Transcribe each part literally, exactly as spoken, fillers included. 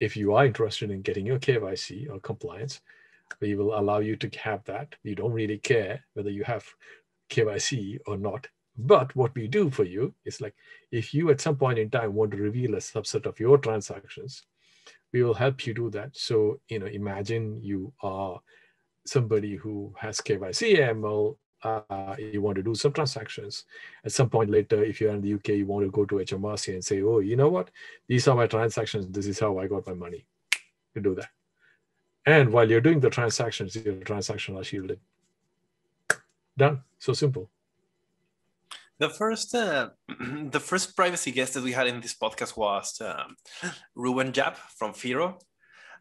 if you are interested in getting your K Y C or compliance, we will allow you to have that. We don't really care whether you have K Y C or not. But what we do for you is, like, if you at some point in time want to reveal a subset of your transactions, we will help you do that. So, you know, imagine you are somebody who has K Y C, M L, uh, you want to do some transactions. At some point later, if you're in the U K, you want to go to H M R C and say, oh, you know what? These are my transactions. This is how I got my money. You do that. And while you're doing the transactions, your transactions are shielded. Done. So simple. The first, uh, the first privacy guest that we had in this podcast was um, Ruben Jab from FIRO.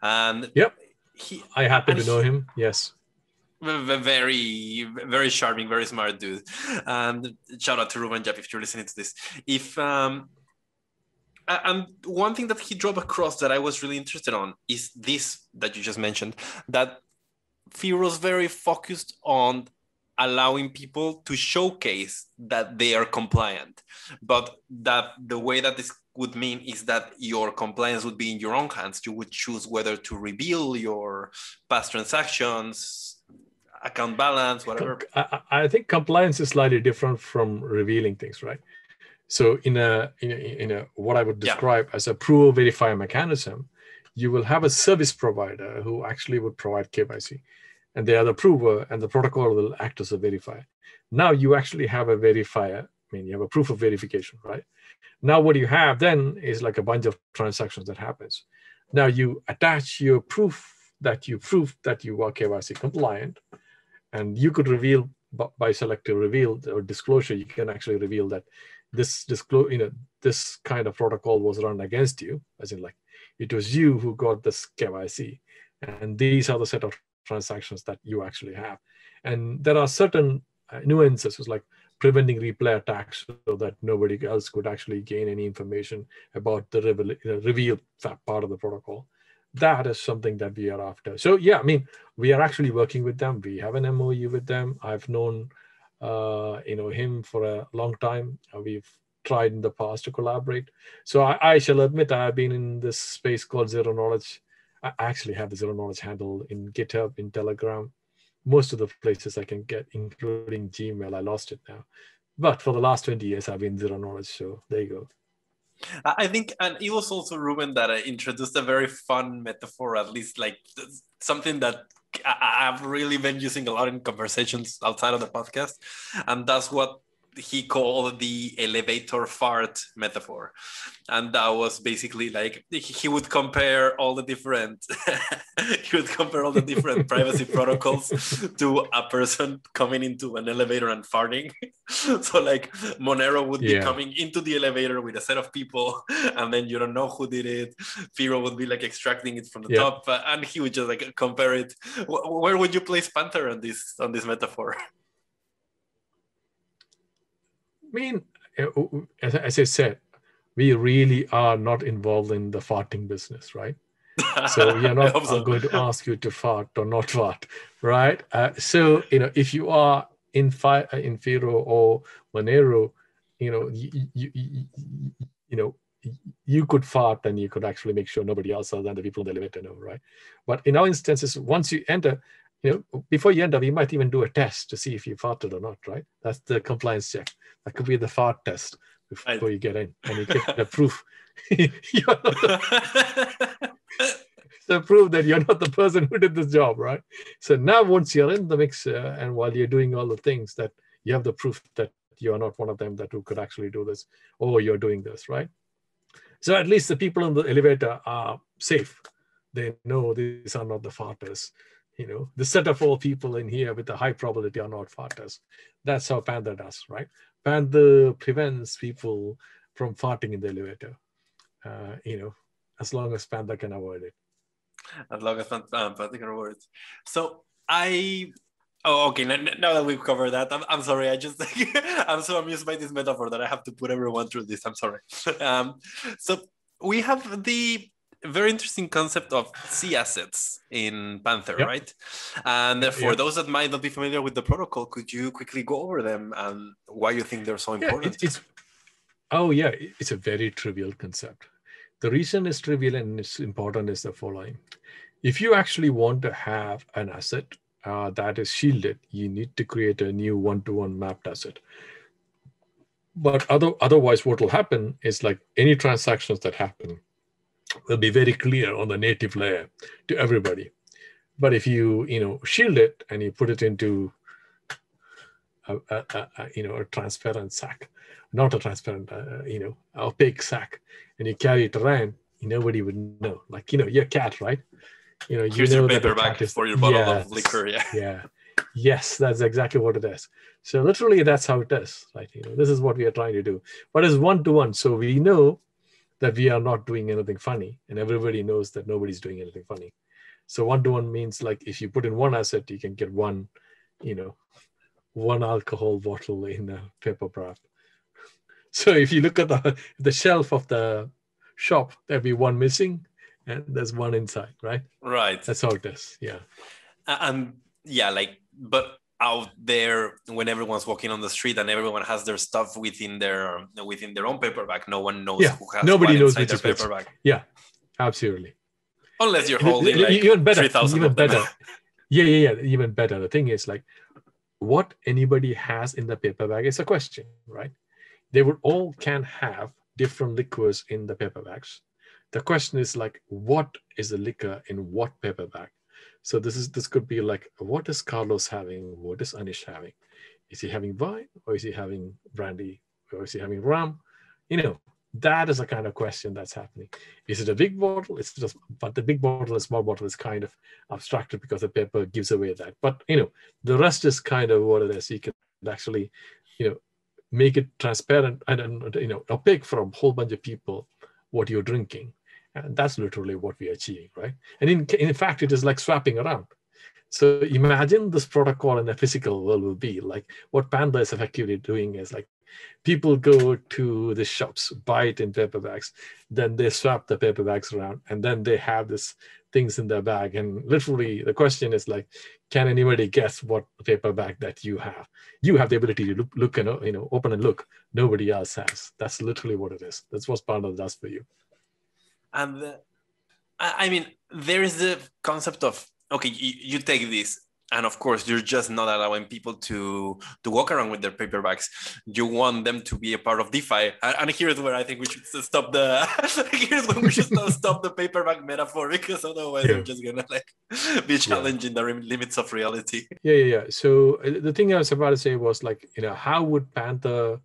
And yep, he, I happen to he, know him. Yes, very, very charming, very smart dude. And shout out to Ruben Jab if you're listening to this. If um, and one thing that he drove across that I was really interested on is this that you just mentioned, that FIRO's very focused on allowing people to showcase that they are compliant, but that the way that this would mean is that your compliance would be in your own hands. You would choose whether to reveal your past transactions, account balance, whatever. I, I think compliance is slightly different from revealing things, right? So in a, in a, in a what I would describe yeah. as a prove verify mechanism, you will have a service provider who actually would provide K Y C. And they are the prover, and the protocol will act as a verifier. Now you actually have a verifier. I mean, you have a proof of verification, right? Now what you have then is like a bunch of transactions that happens. Now you attach your proof that you prove that you are K Y C compliant, and you could reveal by selective reveal or disclosure. You can actually reveal that this disclose, you know, this kind of protocol was run against you, as in like it was you who got this K Y C, and these are the set of transactions that you actually have. And there are certain nuances, like preventing replay attacks so that nobody else could actually gain any information about the reveal, reveal part of the protocol. That is something that we are after. So yeah, I mean, we are actually working with them. We have an M O U with them. I've known uh, you know, him for a long time. We've tried in the past to collaborate. So I, I shall admit I've been in this space called Zero Knowledge. I actually have the Zero Knowledge handle in GitHub, in Telegram, most of the places I can get, including Gmail. I lost it now. But for the last twenty years, I've been Zero Knowledge. So there you go. I think, and it was also Ruben that introduced a very fun metaphor, at least like something that I've really been using a lot in conversations outside of the podcast. And that's what he called the elevator fart metaphor. And that was basically like, he would compare all the different, he would compare all the different privacy protocols to a person coming into an elevator and farting. So like Monero would yeah. be coming into the elevator with a set of people, and then you don't know who did it. FIRO would be like extracting it from the yeah. top, and he would just like compare it. Where would you place Panther on this, on this metaphor? I mean, as I said, we really are not involved in the farting business, right? So we are not so. going to ask you to fart or not fart, right? Uh, so, you know, if you are in, fi- in FIRO or Monero, you know, you, you, you, you know, you could fart and you could actually make sure nobody else other than the people in the elevator know, right? But in our instances, once you enter, you know, before you enter, we might even do a test to see if you farted or not, right? That's the compliance check. That could be the fart test before I... you get in, and you get the proof. You're not the... the proof that you're not the person who did this job, right? So now once you're in the mix, uh, and while you're doing all the things, that you have the proof that you're not one of them that who could actually do this, or you're doing this, right? So at least the people in the elevator are safe. They know these are not the farters. You know, the set of all people in here with the high probability are not farters. That's how Panther does, right? Panther prevents people from farting in the elevator, uh, you know, as long as Panther can avoid it. As long as Panther can avoid it. So I, oh, okay, now, now that we've covered that, I'm, I'm sorry, I just, I'm so amused by this metaphor that I have to put everyone through this, I'm sorry. um, so we have the very interesting concept of C assets in Panther, yep. right? And for yep. those that might not be familiar with the protocol, could you quickly go over them and why you think they're so yeah, important? It's, it's, oh yeah, it's a very trivial concept. The reason it's trivial and it's important is the following. If you actually want to have an asset uh, that is shielded, you need to create a new one-to-one mapped asset. But other, otherwise, what will happen is like any transactions that happen will be very clear on the native layer to everybody. But if you, you know, shield it and you put it into a, a, a, a you know a transparent sack, not a transparent, uh, you know, opaque sack, and you carry it around, nobody would know. Like you know, your cat, right? You know, you Here's know your paperback is, for your bottle yes, of liquor. Yeah. Yeah. Yes, that's exactly what it is. So literally, that's how it is. Right? You know, this is what we are trying to do. But it's one to one, so we know that we are not doing anything funny, and everybody knows that nobody's doing anything funny. So one to one means like if you put in one asset, you can get one, you know, one alcohol bottle in a paper bag. So if you look at the the shelf of the shop, there'll be one missing, and there's one inside, right? Right. That's how it is. Yeah. And yeah, like, but out there, when everyone's walking on the street and everyone has their stuff within their within their own paperback, no one knows yeah. who has nobody what knows inside their paperback. Yeah, absolutely. Unless you're holding like even better, three thousand even better. Yeah, yeah, yeah. Even better. The thing is, like, what anybody has in the paperback is a question, right? They would all can have different liquors in the paperbacks. The question is like, what is the liquor in what paperback? So this is this could be like, what is Carlos having? What is Anish having? Is he having wine or is he having brandy or is he having rum? You know, that is the kind of question that's happening. Is it a big bottle? It's just, but the big bottle and small bottle is kind of abstracted because the paper gives away that. But you know, the rest is kind of what it is. You can actually, you know, make it transparent and you know opaque for a whole bunch of people what you're drinking, and that's literally what we're achieving, right? And in in fact, it is like swapping around. So imagine this protocol in the physical world will be like what Panda is effectively doing is like people go to the shops, buy it in paperbacks, then they swap the paperbacks around, and then they have these things in their bag. And literally, the question is like, can anybody guess what paperback that you have? You have the ability to look, look and you know, open and look. Nobody else has. That's literally what it is. That's what Panda does for you. And uh, I mean, there is the concept of okay, you, you take this. And of course, you're just not allowing people to, to walk around with their paperbacks. You want them to be a part of DeFi. And, and here's where I think we should stop the here's where we should stop the paperback metaphor, because otherwise yeah. we're just gonna like be challenging yeah. the limits of reality. Yeah, yeah, yeah. So the thing I was about to say was like, you know, how would Panther,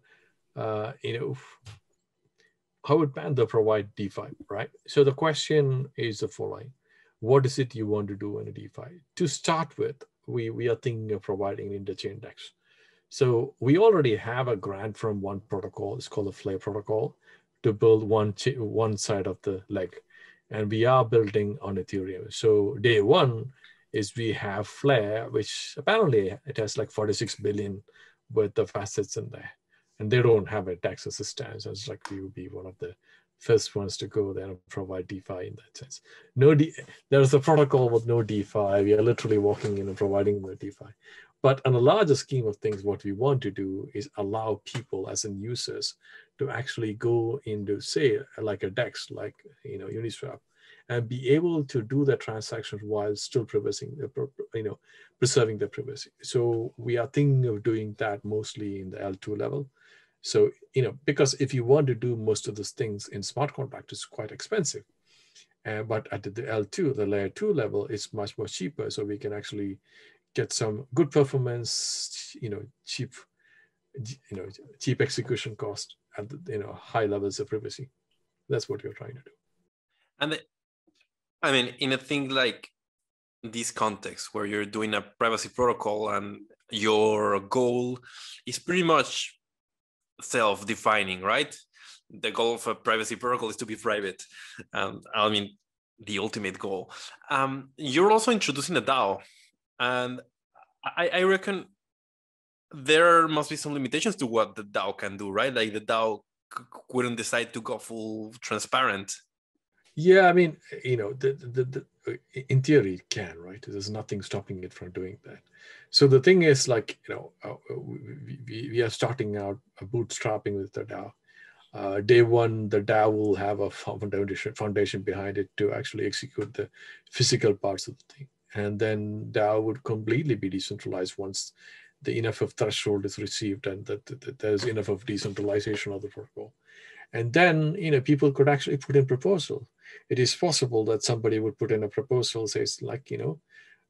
uh, you know, how would Panther provide DeFi, right? So the question is the following: what is it you want to do in a DeFi? To start with, we, we are thinking of providing an interchain DEX. So we already have a grant from one protocol, it's called the Flare protocol, to build one, one side of the leg. And we are building on Ethereum. So day one is we have Flare, which apparently it has like forty-six billion worth of assets in there. And they don't have a DEX assistance. So it's like we will be one of the first ones to go there and provide DeFi in that sense. No, de there's a protocol with no DeFi. We are literally walking in and providing the DeFi. But on a larger scheme of things, what we want to do is allow people as in users to actually go into say like a DEX, like you know Uniswap, and be able to do the transactions while still preserving the, you know, preserving their privacy. So we are thinking of doing that mostly in the L two level. So, you know, because if you want to do most of those things in smart contract, it's quite expensive. Uh, but at the L two, the layer two level, it's much more cheaper. So we can actually get some good performance, you know, cheap, you know, cheap execution cost at, the, you know, high levels of privacy. That's what you're trying to do. And the, I mean, in a thing like this context where you're doing a privacy protocol and your goal is pretty much self-defining, right? The goal of a privacy protocol is to be private. Um, I mean, the ultimate goal. Um, you're also introducing a DAO. And I, I reckon there must be some limitations to what the DAO can do, right? Like the DAO couldn't decide to go full transparent. Yeah, I mean, you know, the, the, the, in theory it can, right? There's nothing stopping it from doing that. So the thing is like, you know, we, we, we are starting out bootstrapping with the DAO. uh, day one, the DAO will have a foundation, foundation behind it to actually execute the physical parts of the thing. And then DAO would completely be decentralized once the enough of threshold is received and that, that, that there's enough of decentralization of the protocol. And then, you know, people could actually put in proposals. It is possible that somebody would put in a proposal, says like, you know,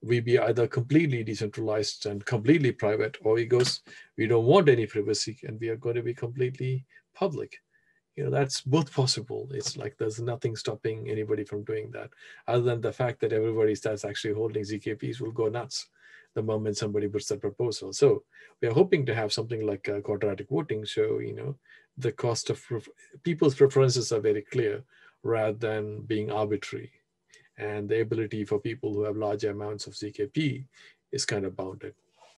we be either completely decentralized and completely private, or it goes, we don't want any privacy and we are going to be completely public. You know, that's both possible. It's like, there's nothing stopping anybody from doing that, other than the fact that everybody that's actually holding Z K Ps will go nuts the moment somebody puts that proposal. So we are hoping to have something like a quadratic voting. So, you know, the cost of people's preferences are very clear rather than being arbitrary. And the ability for people who have larger amounts of Z K P is kind of bounded.